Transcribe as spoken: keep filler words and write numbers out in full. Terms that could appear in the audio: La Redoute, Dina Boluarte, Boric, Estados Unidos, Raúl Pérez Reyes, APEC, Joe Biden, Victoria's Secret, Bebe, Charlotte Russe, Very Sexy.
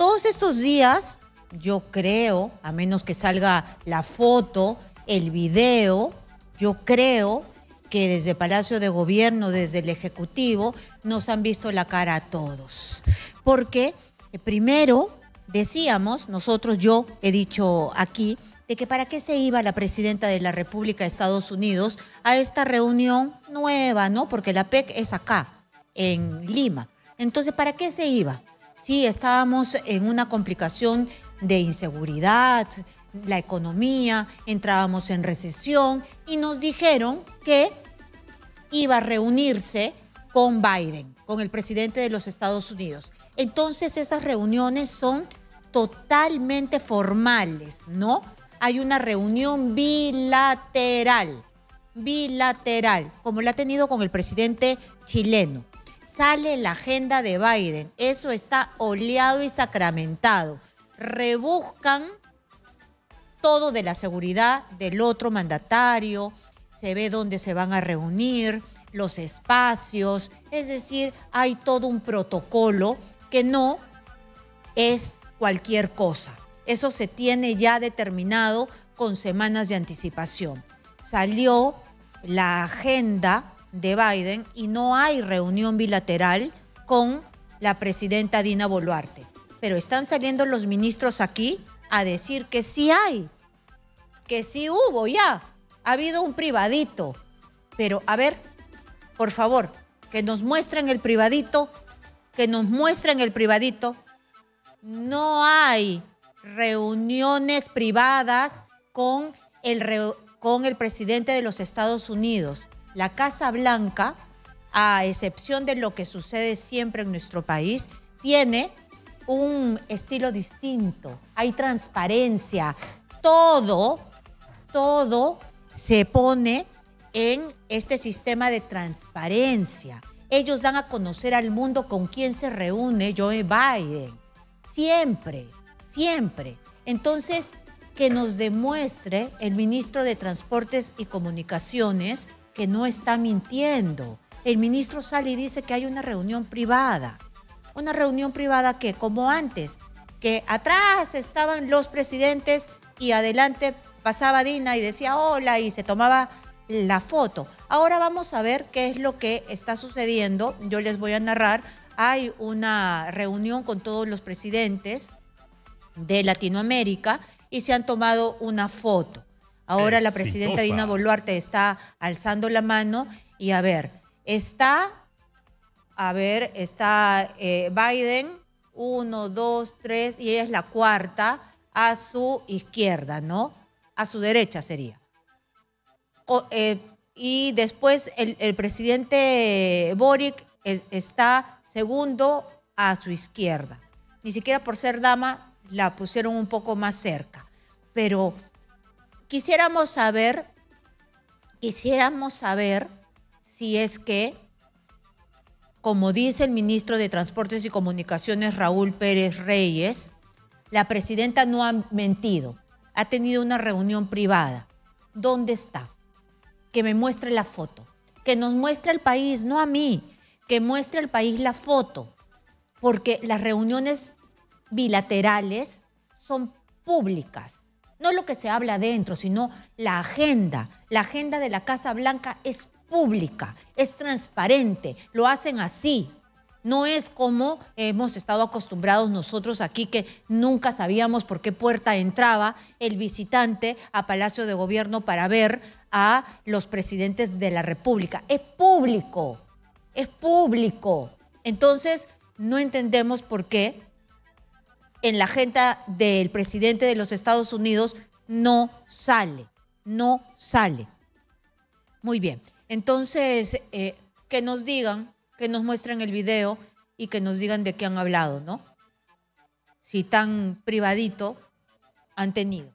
Todos estos días, yo creo, a menos que salga la foto, el video, yo creo que desde Palacio de Gobierno, desde el Ejecutivo, nos han visto la cara a todos. Porque primero decíamos, nosotros, yo he dicho aquí, de que para qué se iba la presidenta de la República de Estados Unidos a esta reunión nueva, ¿no? Porque la A P E C es acá, en Lima. Entonces, ¿para qué se iba? Sí, estábamos en una complicación de inseguridad, la economía, entrábamos en recesión y nos dijeron que iba a reunirse con Biden, con el presidente de los Estados Unidos. Entonces, esas reuniones son totalmente formales, ¿no? Hay una reunión bilateral, bilateral, como la ha tenido con el presidente chileno. Sale la agenda de Biden, eso está oleado y sacramentado. Rebuscan todo de la seguridad del otro mandatario, se ve dónde se van a reunir, los espacios, es decir, hay todo un protocolo que no es cualquier cosa. Eso se tiene ya determinado con semanas de anticipación. Salió la agenda de Biden y no hay reunión bilateral con la presidenta Dina Boluarte. Pero están saliendo los ministros aquí a decir que sí hay, que sí hubo ya, ha habido un privadito. Pero a ver, por favor, que nos muestren el privadito, que nos muestren el privadito. No hay reuniones privadas con el, con el presidente de los Estados Unidos. La Casa Blanca, a excepción de lo que sucede siempre en nuestro país, tiene un estilo distinto. Hay transparencia. Todo, todo se pone en este sistema de transparencia. Ellos dan a conocer al mundo con quién se reúne Joe Biden. Siempre. Siempre. Entonces, que nos demuestre el ministro de Transportes y Comunicaciones que no está mintiendo. El ministro sale y dice que hay una reunión privada. Una reunión privada que, como antes, que atrás estaban los presidentes y adelante pasaba Dina y decía hola y se tomaba la foto. Ahora vamos a ver qué es lo que está sucediendo. Yo les voy a narrar. Hay una reunión con todos los presidentes de Latinoamérica y se han tomado una foto. Ahora exitosa. La presidenta Dina Boluarte está alzando la mano y a ver, está, a ver, está eh, Biden, uno, dos, tres, y ella es la cuarta a su izquierda, ¿no? A su derecha sería. O, eh, y después el, el presidente Boric eh, está segundo a su izquierda. Ni siquiera por ser dama la pusieron un poco más cerca, pero quisiéramos saber, quisiéramos saber si es que, como dice el ministro de Transportes y Comunicaciones, Raúl Pérez Reyes, la presidenta no ha mentido, ha tenido una reunión privada. ¿Dónde está? Que me muestre la foto, que nos muestre al país, no a mí, que muestre al país la foto, porque las reuniones bilaterales son públicas. No lo que se habla adentro, sino la agenda. La agenda de la Casa Blanca es pública, es transparente, lo hacen así. No es como hemos estado acostumbrados nosotros aquí, que nunca sabíamos por qué puerta entraba el visitante a Palacio de Gobierno para ver a los presidentes de la República. Es público, es público. Entonces, no entendemos por qué en la agenda del presidente de los Estados Unidos no sale, no sale. Muy bien, entonces eh, que nos digan, que nos muestren el video y que nos digan de qué han hablado, ¿no? Si tan privadito han tenido.